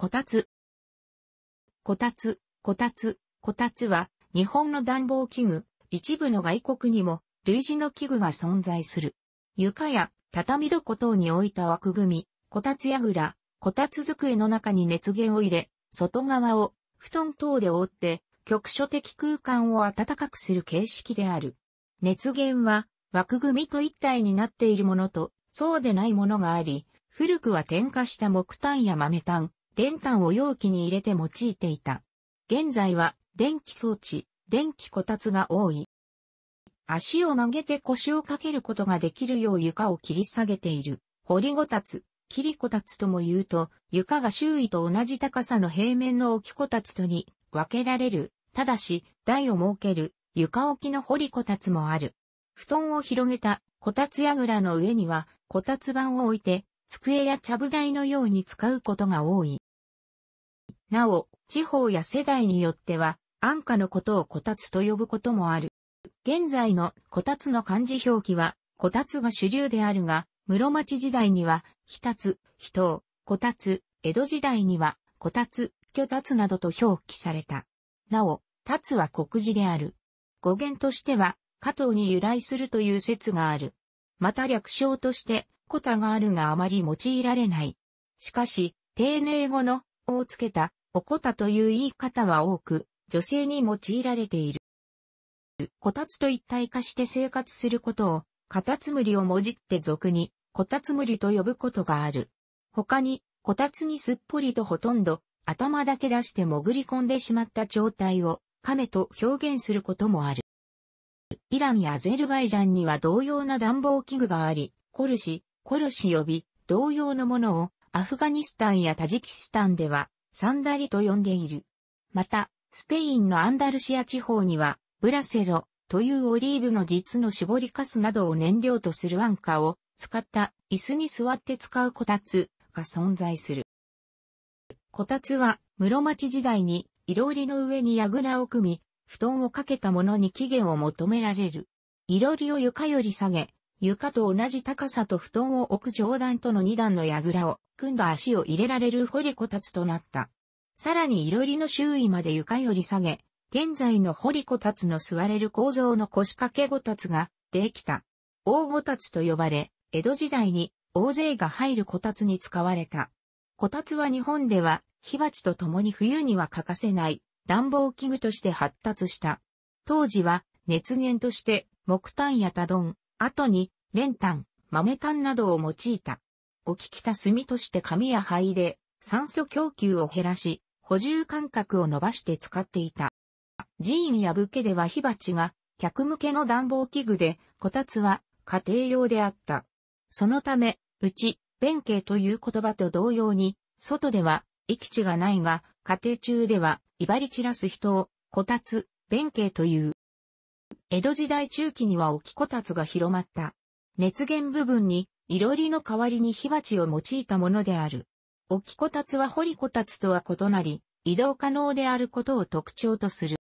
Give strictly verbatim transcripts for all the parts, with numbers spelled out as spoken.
こたつ。こたつ、こたつ、こたつは、日本の暖房器具、一部の外国にも、類似の器具が存在する。床や、畳床等に置いた枠組み、こたつやぐら、こたつ机の中に熱源を入れ、外側を、布団等で覆って、局所的空間を暖かくする形式である。熱源は、枠組みと一体になっているものと、そうでないものがあり、古くは点火した木炭や豆炭、練炭を容器に入れて用いていた。現在は、電気装置、電気こたつが多い。足を曲げて腰をかけることができるよう床を切り下げている。掘りごたつ、切りこたつとも言うと、床が周囲と同じ高さの平面の置きこたつとに分けられる。ただし、台を設ける床置きの掘りこたつもある。布団を広げたこたつやぐらの上には、こたつ板を置いて、机やちゃぶ台のように使うことが多い。なお、地方や世代によっては、安価のことをこたつと呼ぶこともある。現在のこたつの漢字表記は、こたつが主流であるが、室町時代には、ひたつ、ひとう、こたつ、江戸時代には、こたつ、きょたつなどと表記された。なお、たつは国字である。語源としては、加藤に由来するという説がある。また略称として、こたがあるがあまり用いられない。しかし、丁寧語の、をつけた、おこたという言い方は多く、女性に用いられている。こたつと一体化して生活することを、かたつむりをもじって俗に、こたつむりと呼ぶことがある。他に、こたつにすっぽりとほとんど、頭だけ出して潜り込んでしまった状態を、亀と表現することもある。イランやアゼルバイジャンには同様な暖房器具があり、コルシ、コルシ呼び、同様のものを、アフガニスタンやタジキスタンでは、サンダリと呼んでいる。また、スペインのアンダルシア地方には、ブラセロというオリーブの実の絞りかすなどを燃料とする安価を使った椅子に座って使うこたつが存在する。こたつは室町時代にいろりの上に櫓を組み、布団をかけたものに起源を求められる。いろりを床より下げ、床と同じ高さと布団を置く上段との二段の櫓を組んだ足を入れられる掘りこたつとなった。さらにいろりの周囲まで床より下げ、現在の掘りこたつの座れる構造の腰掛けごたつができた。大ごたつと呼ばれ、江戸時代に大勢が入るこたつに使われた。こたつは日本では火鉢とともに冬には欠かせない暖房器具として発達した。当時は熱源として木炭や多丼、後に、練炭、豆炭などを用いた。置き来た炭として紙や灰で酸素供給を減らし、補充間隔を伸ばして使っていた。寺院や武家では火鉢が客向けの暖房器具で、こたつは家庭用であった。そのため、うち、弁慶という言葉と同様に、外では、息地がないが、家庭中では、威張り散らす人を、こたつ、弁慶という。江戸時代中期には置きこたつが広まった。熱源部分に、いろりの代わりに火鉢を用いたものである。置きこたつは掘りこたつとは異なり、移動可能であることを特徴とする。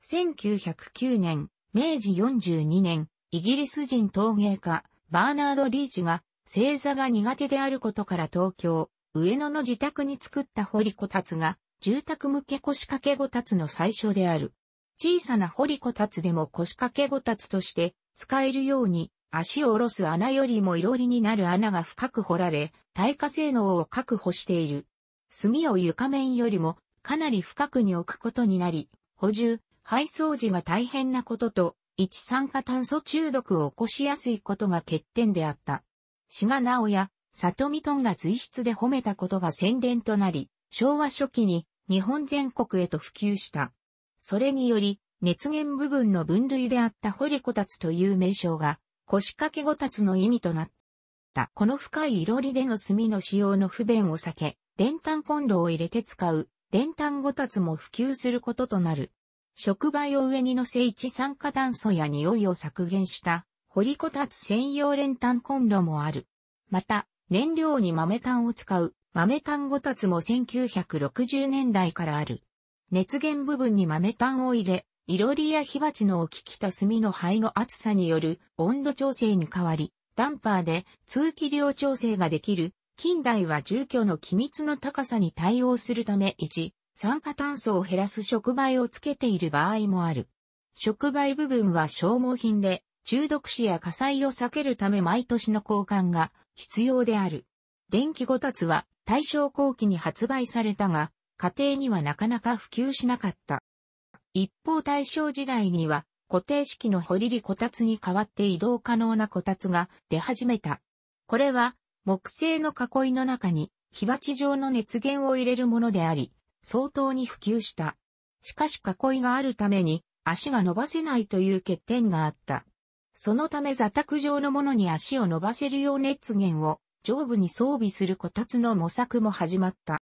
せんきゅうひゃくきゅうねん、めいじよんじゅうにねん、イギリス人陶芸家、バーナード・リーチが、正座が苦手であることから東京、上野の自宅に作った掘りこたつが、住宅向け腰掛けごたつの最初である。小さな掘りこたつでも腰掛けごたつとして使えるように足を下ろす穴よりもいろりになる穴が深く掘られ耐火性能を確保している。炭を床面よりもかなり深くに置くことになり、補充、排掃除が大変なことと一酸化炭素中毒を起こしやすいことが欠点であった。志賀直哉、里見頓が随筆で褒めたことが宣伝となり、昭和初期に日本全国へと普及した。それにより、熱源部分の分類であった掘りこたつという名称が、腰掛けごたつの意味となった。この深いいろりでの炭の使用の不便を避け、練炭コンロを入れて使う、練炭ごたつも普及することとなる。触媒を上に乗せ一酸化炭素や匂いを削減した、掘りこたつ専用練炭コンロもある。また、燃料に豆炭を使う、豆炭ごたつもせんきゅうひゃくろくじゅうねんだいからある。熱源部分に豆炭を入れ、いろりや火鉢の置き来た炭の灰の厚さによる温度調整に変わり、ダンパーで通気量調整ができる近代は住居の機密の高さに対応するためいち、酸化炭素を減らす触媒をつけている場合もある。触媒部分は消耗品で、中毒死や火災を避けるため毎年の交換が必要である。電気ごたつは大正後期に発売されたが、家庭にはなかなか普及しなかった。一方大正時代には固定式の掘り入りこたつに代わって移動可能なこたつが出始めた。これは木製の囲いの中に火鉢状の熱源を入れるものであり、相当に普及した。しかし囲いがあるために足が伸ばせないという欠点があった。そのため座卓状のものに足を伸ばせるよう熱源を上部に装備するこたつの模索も始まった。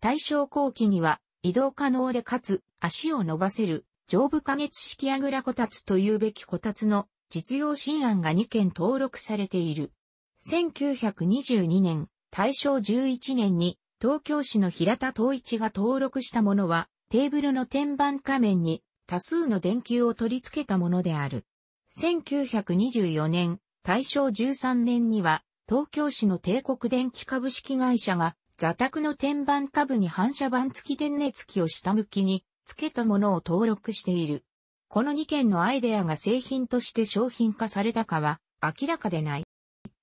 大正後期には移動可能でかつ足を伸ばせる上部加熱式あぐらこたつというべきこたつの実用新案がにけん登録されている。せんきゅうひゃくにじゅうにねん、大正じゅういちねんに東京市の平田東一が登録したものはテーブルの天板下面に多数の電球を取り付けたものである。せんきゅうひゃくにじゅうよねん、大正じゅうさんねんには東京市の帝国電気株式会社が座卓の天板下部に反射板付き電熱器を下向きに付けたものを登録している。このにけんのアイデアが製品として商品化されたかは明らかでない。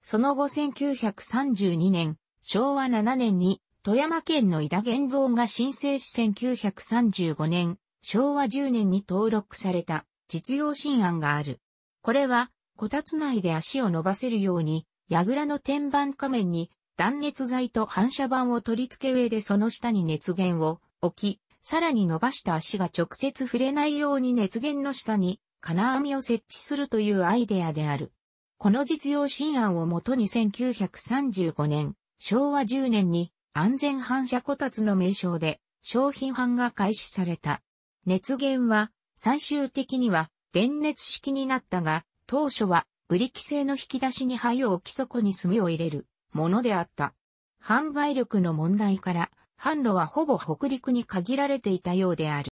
その後せんきゅうひゃくさんじゅうにねん、昭和しちねんに富山県の井田源三が申請しせんきゅうひゃくさんじゅうごねん、昭和じゅうねんに登録された実用新案がある。これはこたつ内で足を伸ばせるように、櫓の天板下面に断熱材と反射板を取り付け上でその下に熱源を置き、さらに伸ばした足が直接触れないように熱源の下に金網を設置するというアイデアである。この実用新案をもとにせんきゅうひゃくさんじゅうごねん、昭和じゅうねんに安全反射こたつの名称で商品版が開始された。熱源は最終的には電熱式になったが、当初はブリキ製の引き出しに灰を置きそこに炭を入れるものであった。販売力の問題から、販路はほぼ北陸に限られていたようである。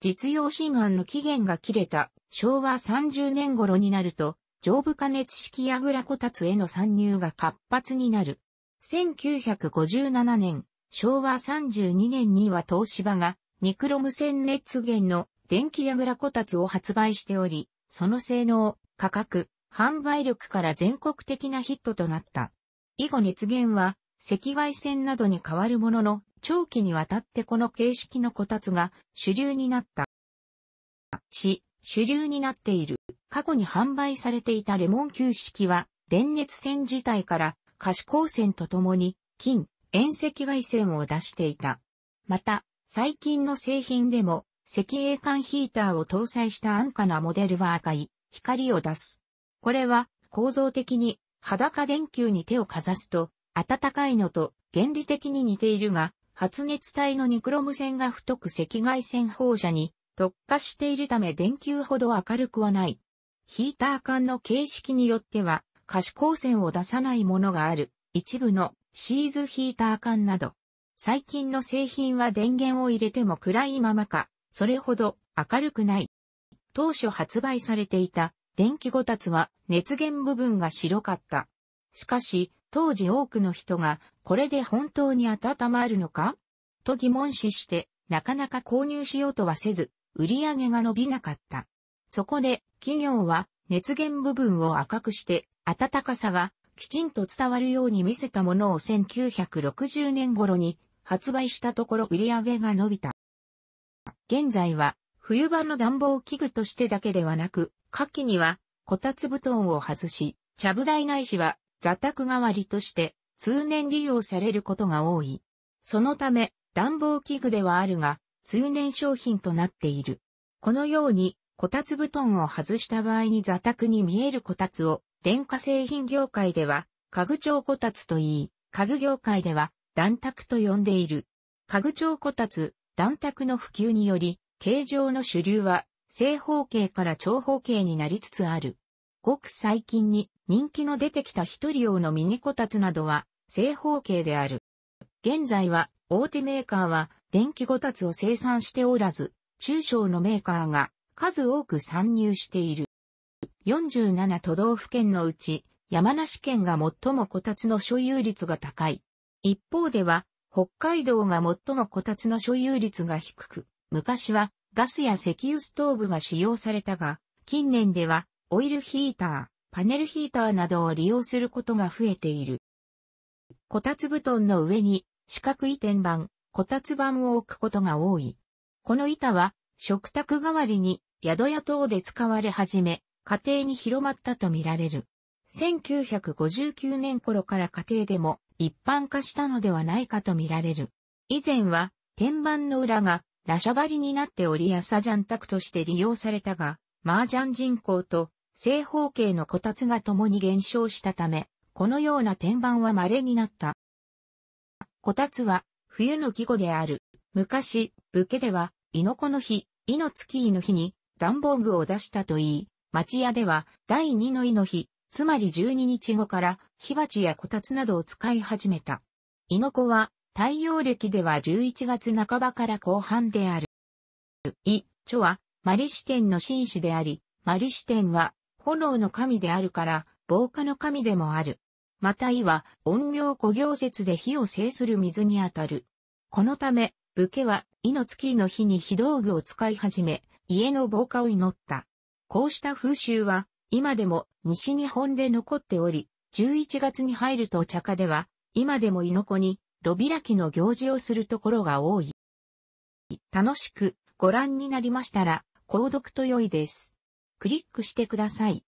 実用新案の期限が切れた昭和さんじゅうねん頃になると、上部加熱式あぐらこたつへの参入が活発になる。せんきゅうひゃくごじゅうななねん、昭和さんじゅうにねんには東芝が、ニクロム線熱源の電気あぐらこたつを発売しており、その性能、価格、販売力から全国的なヒットとなった。以後熱源は赤外線などに変わるものの、長期にわたってこの形式のこたつが主流になった。し、主流になっている。過去に販売されていたレモン球式は、電熱線自体から可視光線とともに近遠赤外線を出していた。また、最近の製品でも赤鋭管ヒーターを搭載した安価なモデルは赤い光を出す。これは構造的に裸電球に手をかざすと暖かいのと原理的に似ているが、発熱体のニクロム線が太く赤外線放射に特化しているため電球ほど明るくはない。ヒーター管の形式によっては可視光線を出さないものがある一部のシーズヒーター管など。最近の製品は電源を入れても暗いままか、それほど明るくない。当初発売されていた電気ごたつは熱源部分が白かった。しかし、当時多くの人がこれで本当に温まるのかと疑問視して、なかなか購入しようとはせず、売り上げが伸びなかった。そこで、企業は熱源部分を赤くして、暖かさがきちんと伝わるように見せたものをせんきゅうひゃくろくじゅうねん頃に発売したところ売り上げが伸びた。現在は、冬場の暖房器具としてだけではなく、夏季には、こたつ布団を外し、ちゃぶ台ないしは、座卓代わりとして、通年利用されることが多い。そのため、暖房器具ではあるが、通年商品となっている。このように、こたつ布団を外した場合に座卓に見えるこたつを、電化製品業界では、家具調こたつといい、家具業界では、暖卓と呼んでいる。家具調こたつ、暖卓の普及により、形状の主流は、正方形から長方形になりつつある。ごく最近に人気の出てきた一人用のミニこたつなどは正方形である。現在は大手メーカーは電気こたつを生産しておらず、中小のメーカーが数多く参入している。よんじゅうなな都道府県のうち山梨県が最もこたつの所有率が高い。一方では、北海道が最もこたつの所有率が低く、昔はガスや石油ストーブが使用されたが、近年ではオイルヒーター、パネルヒーターなどを利用することが増えている。こたつ布団の上に四角い天板、こたつ板を置くことが多い。この板は食卓代わりに宿屋等で使われ始め、家庭に広まったとみられる。せんきゅうひゃくごじゅうきゅうねん頃から家庭でも一般化したのではないかとみられる。以前は天板の裏がラシャ張りになっており朝ジャン卓として利用されたが、麻雀人口と正方形のこたつが共に減少したため、このような天板は稀になった。こたつは冬の季語である。昔、武家では、亥の子の日、亥の月亥の日に暖房具を出したといい、町屋ではだいにの亥の日、つまりじゅうににちごから火鉢やこたつなどを使い始めた。亥の子は、太陽暦ではじゅういちがつなかばから後半である。亥、著は、摩利支天の神子であり、摩利支天は、炎の神であるから、防火の神でもある。また亥は、陰陽五行説で火を制する水にあたる。このため、武家は、亥の月の日に火道具を使い始め、家の防火を祈った。こうした風習は、今でも西日本で残っており、じゅういちがつに入るとお茶家では、今でも亥の子に、炉開きの行事をするところが多い。楽しくご覧になりましたら、購読と良いです。クリックしてください。